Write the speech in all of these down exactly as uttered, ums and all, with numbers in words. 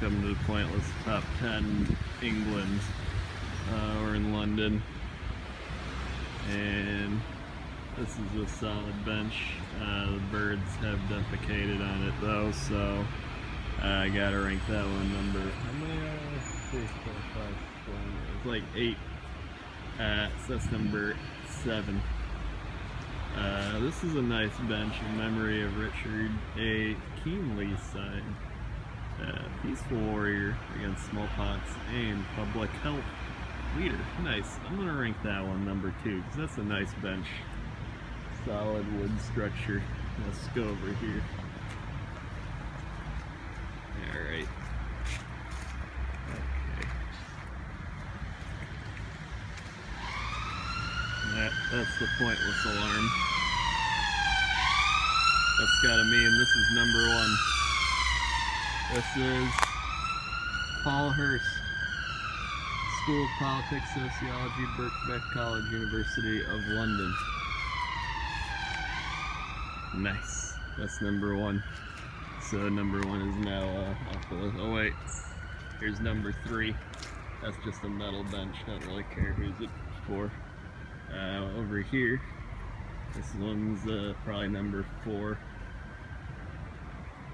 Welcome to the Pointless Top ten England. Uh, we're in London, and this is a solid bench. Uh, the birds have defecated on it though, so uh, I gotta rank that one number. How many are there? It's like eight. Uh, so that's number seven. Uh, this is a nice bench in memory of Richard A. Keenley's side. Uh, peaceful warrior against smallpox and public health leader. Nice. I'm gonna rank that one number two because that's a nice bench. Solid wood structure. Let's go over here. Alright. Okay. That, that's the pointless alarm. That's gotta mean this is number one. This is Paul Hurst, School of Politics, Sociology, Birkbeck College, University of London. Nice. That's number one. So number one is now uh, off the list. Oh wait, here's number three. That's just a metal bench. Don't really care who's it for. Uh, over here, this one's uh, probably number four.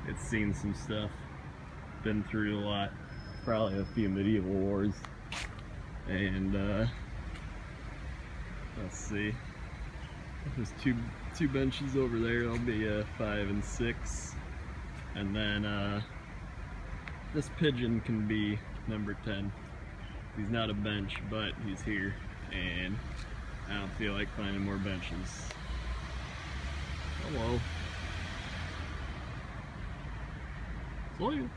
It's seen some stuff. Been through a lot, probably a few medieval wars, and uh, let's see, there's two two benches over there. That'll be uh, five and six, and then uh, this pigeon can be number ten. He's not a bench, but he's here, and I don't feel like finding more benches. Hello. Hello.